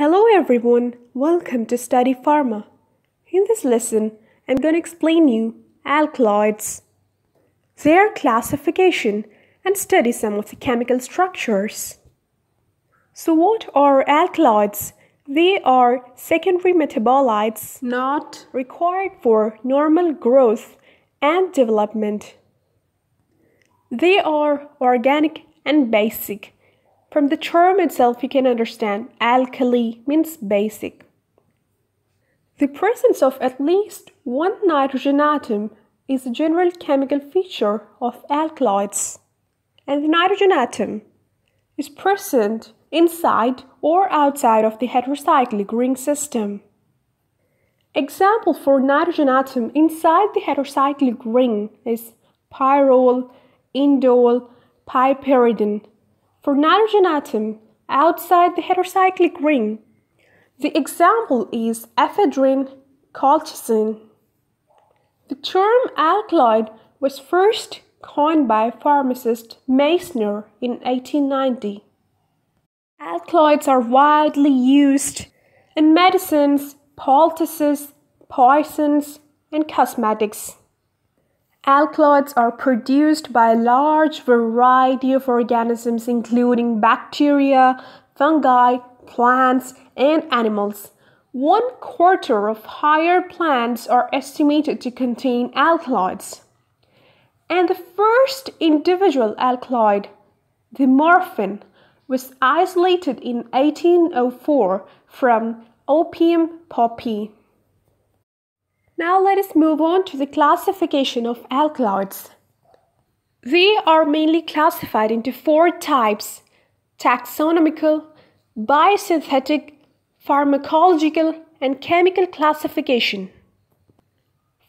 Hello everyone, welcome to Study Pharma. In this lesson, I'm going to explain you alkaloids, their classification and study some of the chemical structures. So what are alkaloids? They are secondary metabolites not required for normal growth and development. They are organic and basic. From the term itself, you can understand alkali means basic. The presence of at least one nitrogen atom is a general chemical feature of alkaloids. And the nitrogen atom is present inside or outside of the heterocyclic ring system. Example for nitrogen atom inside the heterocyclic ring is pyrrole, indole, piperidine. For nitrogen atom outside the heterocyclic ring, the example is ephedrine, colchicine. The term alkaloid was first coined by pharmacist Meissner in 1890. Alkaloids are widely used in medicines, poultices, poisons, and cosmetics. Alkaloids are produced by a large variety of organisms including bacteria, fungi, plants, and animals. 1/4 of higher plants are estimated to contain alkaloids. And the first individual alkaloid, the morphine, was isolated in 1804 from opium poppy. Now let us move on to the classification of alkaloids. They are mainly classified into 4 types: taxonomical, biosynthetic, pharmacological, and chemical classification.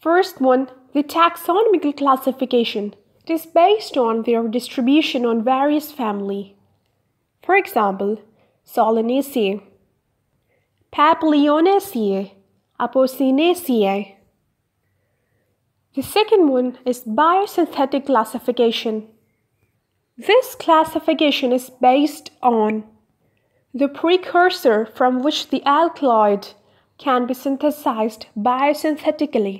First one, the taxonomical classification. It is based on their distribution on various families. For example, Solanaceae, Papilionaceae, Apocynaceae. The second one is biosynthetic classification. This classification is based on the precursor from which the alkaloid can be synthesized biosynthetically.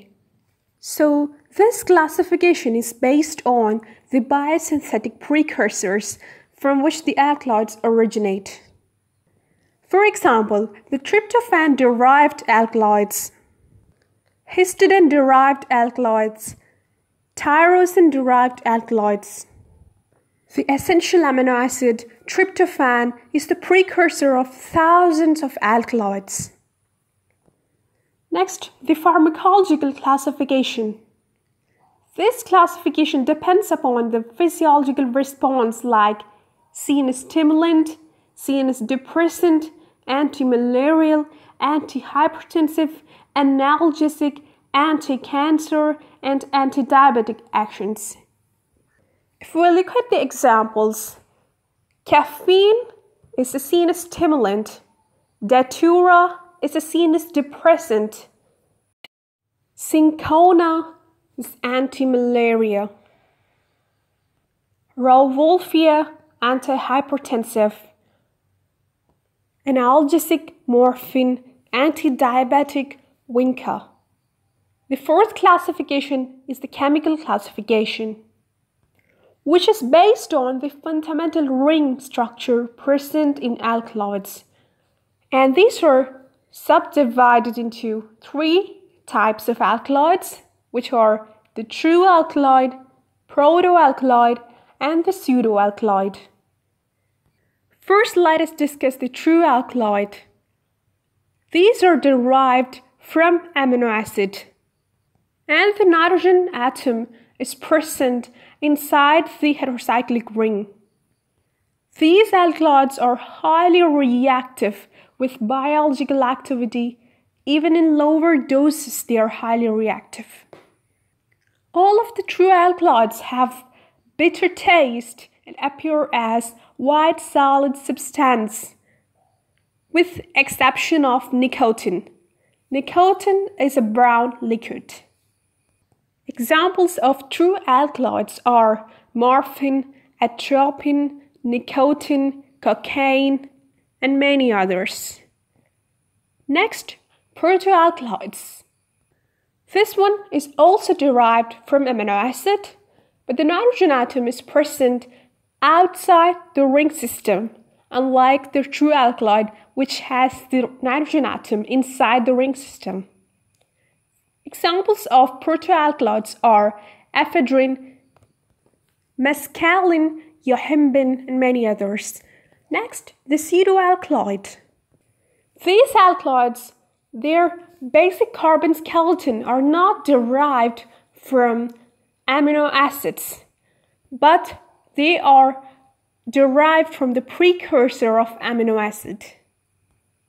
So, this classification is based on the biosynthetic precursors from which the alkaloids originate. For example, the tryptophan-derived alkaloids, histidine-derived alkaloids, tyrosine-derived alkaloids. The essential amino acid tryptophan is the precursor of thousands of alkaloids. Next, the pharmacological classification. This classification depends upon the physiological response like seen as stimulant, seen as depressant, anti-malarial, anti-hypertensive, analgesic, anti-cancer, and anti-diabetic actions. If we look at the examples, caffeine is seen as stimulant, datura is seen as depressant, cinchona is anti-malaria, rowolfia anti-hypertensive, analgesic, morphine, anti-diabetic, vinca. The fourth classification is the chemical classification, which is based on the fundamental ring structure present in alkaloids. And these are subdivided into 3 types of alkaloids, which are the true alkaloid, proto-alkaloid, and the pseudo-alkaloid. First, let us discuss the true alkaloid. These are derived from amino acid, and the nitrogen atom is present inside the heterocyclic ring. These alkaloids are highly reactive with biological activity. Even in lower doses, they are highly reactive. All of the true alkaloids have bitter taste and appear as white solid substance, with exception of nicotine. Nicotine is a brown liquid. Examples of true alkaloids are morphine, atropine, nicotine, cocaine, and many others. Next, protoalkaloids. This one is also derived from amino acid, but the nitrogen atom is present outside the ring system, unlike the true alkaloid, which has the nitrogen atom inside the ring system. Examples of protoalkaloids are ephedrine, mescaline, yohimbine, and many others. Next, the pseudoalkaloid. These alkaloids, their basic carbon skeleton, are not derived from amino acids, but they are derived from the precursor of amino acid.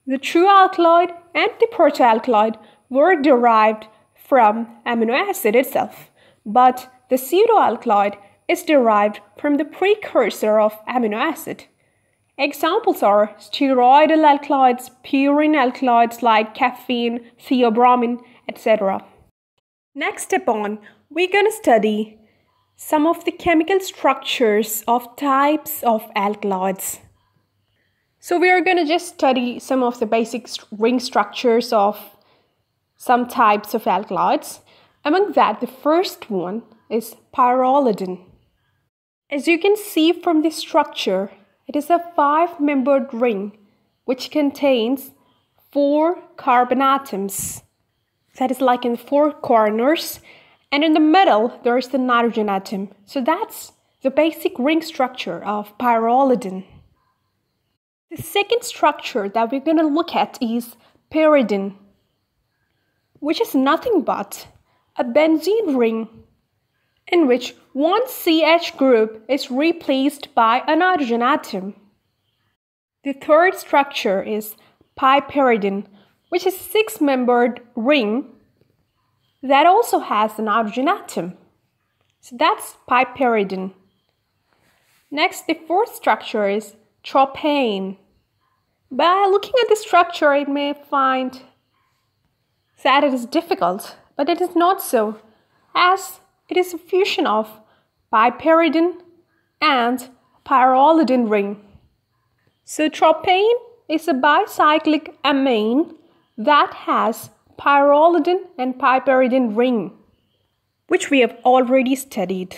The true alkaloid and the protoalkaloid were derived from amino acid itself, but the pseudoalkaloid is derived from the precursor of amino acid. Examples are steroidal alkaloids, purine alkaloids like caffeine, theobromine, etc. Next up on, we're going to study some of the chemical structures of types of alkaloids. So we are going to just study some of the basic ring structures of some types of alkaloids. Among that, the first one is pyrrolidine. As you can see from the structure, it is a five-membered ring which contains four carbon atoms. That is like in four corners, and in the middle there is the nitrogen atom. So that's the basic ring structure of pyrrolidine. The second structure that we're going to look at is pyridine, which is nothing but a benzene ring in which one CH group is replaced by a nitrogen atom. The third structure is piperidine, which is a six-membered ring that also has a nitrogen atom. So that's piperidine. Next, the fourth structure is tropane. By looking at the structure, you may find that it is difficult, but it is not so, as it is a fusion of piperidine and pyrrolidine ring. So tropane is a bicyclic amine that has pyrrolidine and piperidine ring, which we have already studied.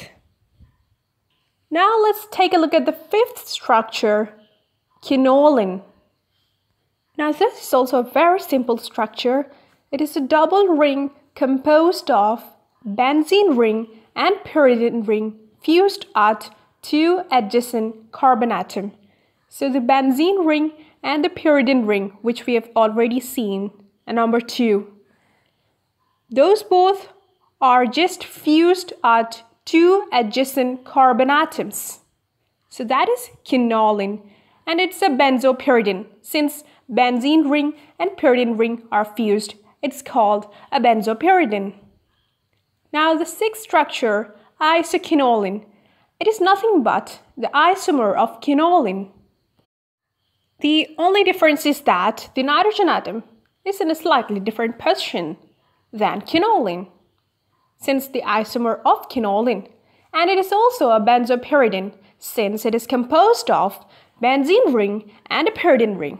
Now let's take a look at the fifth structure, quinoline. Now this is also a very simple structure. It is a double ring composed of benzene ring and pyridine ring fused at two adjacent carbon atoms. So the benzene ring and the pyridine ring, which we have already seen, and number 2. Those both are just fused at two adjacent carbon atoms. So that is quinoline, and it's a benzopyridine. Since benzene ring and pyridine ring are fused, it's called a benzopyridine. Now the sixth structure, isoquinoline. It is nothing but the isomer of quinoline. The only difference is that the nitrogen atom is in a slightly different position than quinoline, since the isomer of quinoline, and it is also a benzopyridine since it is composed of benzene ring and a pyridine ring.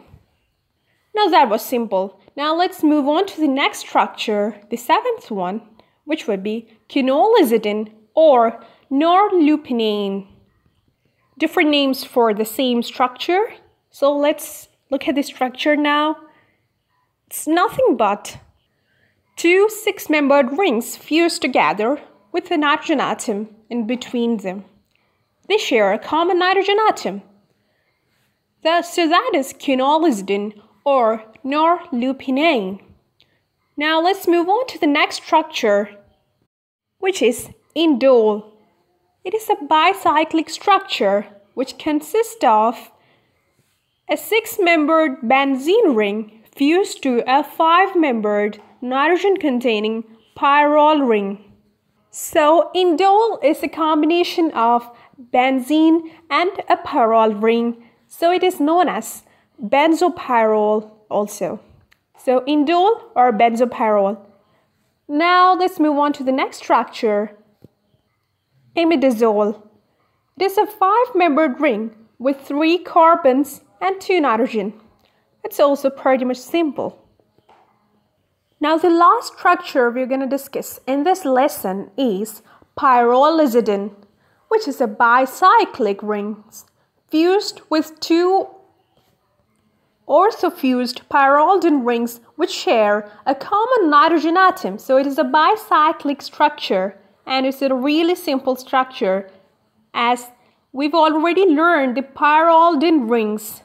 Now that was simple. Now let's move on to the next structure, the seventh one, which would be quinolizidine or norlupinine. Different names for the same structure. So let's look at the structure now. It's nothing but two six-membered rings fused together with a nitrogen atom in between them. They share a common nitrogen atom. So that is quinolizidine or norlupinine. Now let's move on to the next structure, which is indole. It is a bicyclic structure which consists of a six-membered benzene ring fused to a five-membered nitrogen-containing pyrrole ring. So indole is a combination of benzene and a pyrrole ring, so it is known as benzopyrrole also. So indole or benzopyrrole. Now let's move on to the next structure, imidazole. It is a five-membered ring with three carbons and two nitrogen. It's also pretty much simple. Now the last structure we're going to discuss in this lesson is pyrrolizidine, which is a bicyclic ring fused with two orthophused pyrrolidine rings which share a common nitrogen atom. So it is a bicyclic structure and it's a really simple structure, as we've already learned the pyrrolidine rings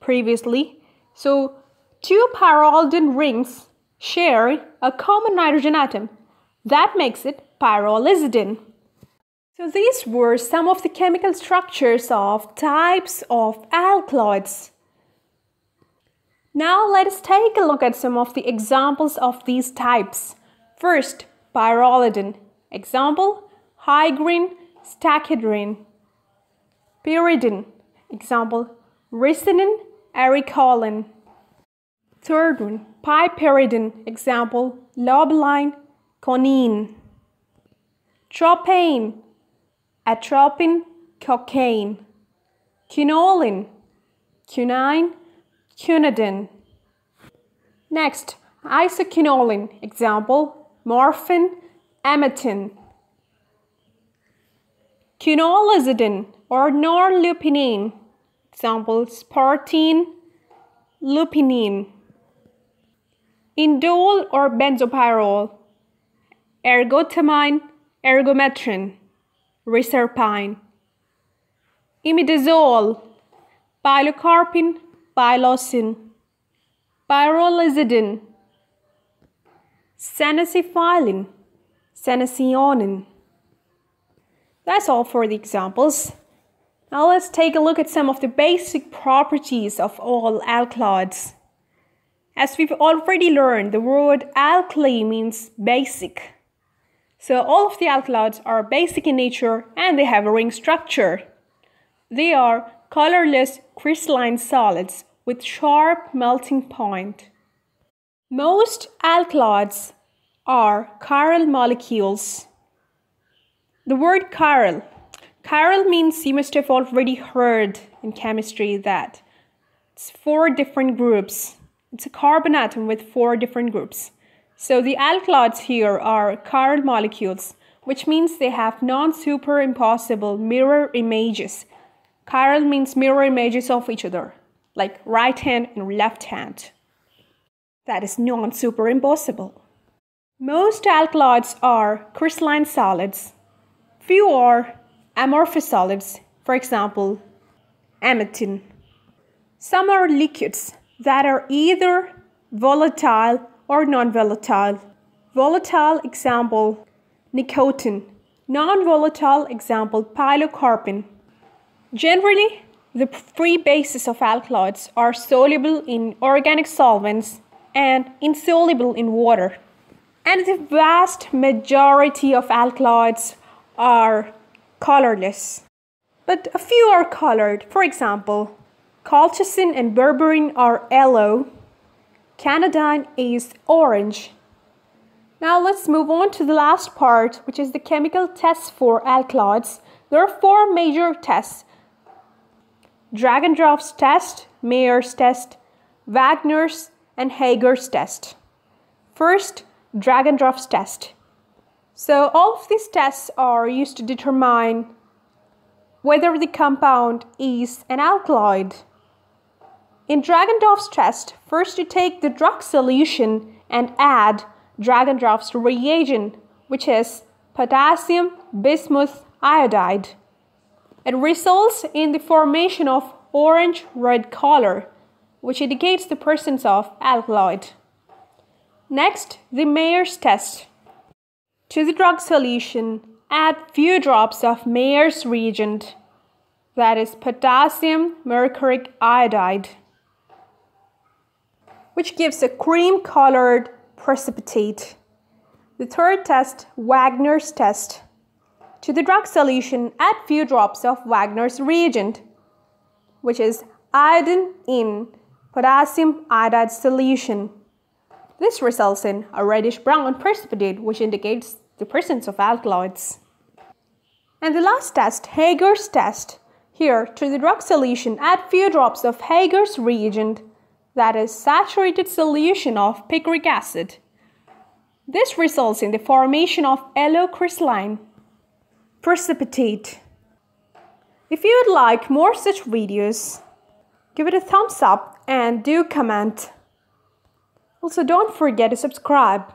previously. So two pyrrolidine rings share a common nitrogen atom. That makes it pyrrolizidine. So these were some of the chemical structures of types of alkaloids. Now let us take a look at some of the examples of these types. First, pyrrolidine. Example, hygrine, stachydrine. Pyridine. Example, ricinin, ericoline. Third one, piperidine. Example, lobeline, quinine. Tropane, atropine, cocaine. Quinoline, quinine, quinolizidine. Next, isoquinoline. Example, morphine, emetine. Quinolizidine or norlupinine. Example, spartine, lupinine. Indole or benzopyrrole. Ergotamine, ergometrine. Reserpine. Imidazole, pilocarpine, pylocin. Pyrrolizidine. Senacifilin, senacinoin. That's all for the examples. Now let's take a look at some of the basic properties of all alkaloids. As we've already learned, the word alkali means basic. So all of the alkaloids are basic in nature and they have a ring structure. They are colorless crystalline solids with sharp melting point. Most alkaloids are chiral molecules. The word chiral. Chiral means you must have already heard in chemistry that it's four different groups. It's a carbon atom with four different groups. So the alkaloids here are chiral molecules, which means they have non-superimposable mirror images. Chiral means mirror images of each other, like right hand and left hand. That is non-superimposable. Most alkaloids are crystalline solids. Few are amorphous solids, for example, emetine. Some are liquids that are either volatile or non-volatile. Volatile, example, nicotine. Non-volatile, example, pilocarpine. Generally, the free bases of alkaloids are soluble in organic solvents and insoluble in water. And the vast majority of alkaloids are colorless. But a few are colored, for example, colchicine and berberine are yellow. Quinolizidine is orange. Now let's move on to the last part, which is the chemical tests for alkaloids. There are four major tests. Dragendorff's test, Mayer's test, Wagner's and Hager's test. First, Dragendorff's test. So all of these tests are used to determine whether the compound is an alkaloid. In Dragendorff's test, first you take the drug solution and add Dragendorff's reagent, which is potassium bismuth iodide. It results in the formation of orange-red color, which indicates the presence of alkaloid. Next, the Mayer's test. To the drug solution, add few drops of Mayer's reagent, that is potassium mercuric iodide, which gives a cream-colored precipitate. The third test, Wagner's test. To the drug solution, add few drops of Wagner's reagent, which is iodine in potassium iodide solution. This results in a reddish-brown precipitate, which indicates the presence of alkaloids. And the last test, Hager's test. Here, to the drug solution, add few drops of Hager's reagent, that is saturated solution of picric acid. This results in the formation of yellow crystalline precipitate. If you would like more such videos, give it a thumbs up and do comment. Also, don't forget to subscribe.